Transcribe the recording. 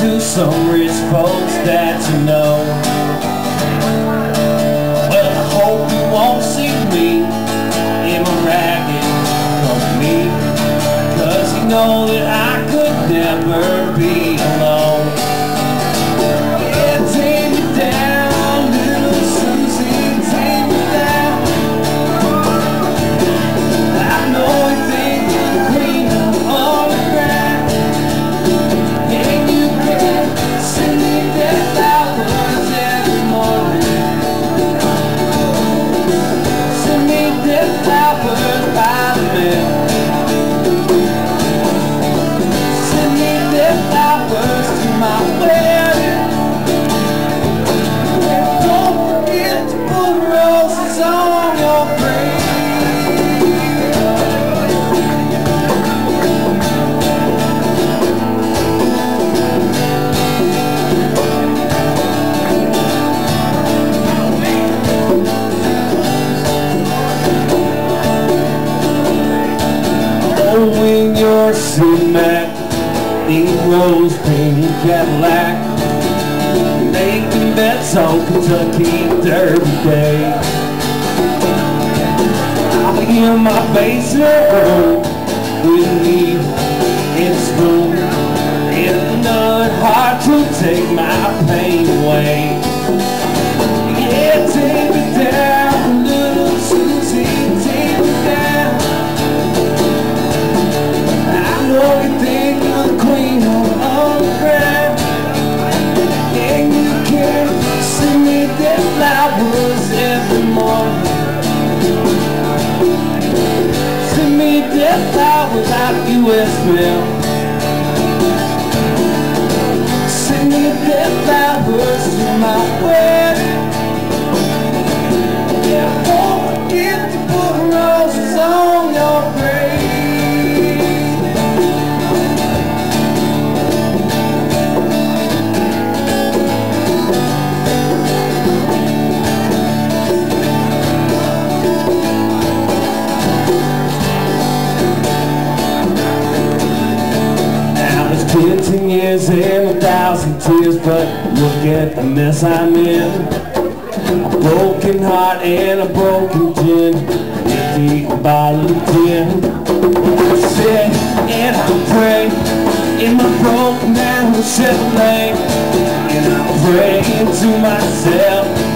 to some rich folks that you know. Well, I hope you won't see me in my ragged company, 'cause you know that I could never be alone. Yeah, take me down, little Susie, take me down. I know you think you're green on the ground. Yeah, you can send me dead flowers every morning. Send me dead flowers by the mail. When your C-Mac, the rose green Cadillac, making bets on Kentucky Derby Day. I'll be in my basement room with me and spoon, and none hard to take my pain away. Yeah, take me down, little Susie, take me down. Without U.S. mail, send me dead flowers to my wedding. Yeah, don't forget to put roses on your grave. 10 years and 1,000 tears, but look at the mess I'm in. A broken heart and a broken gin, empty bottle of gin. I sit and I pray in my broken down Chevrolet, and I pray to myself.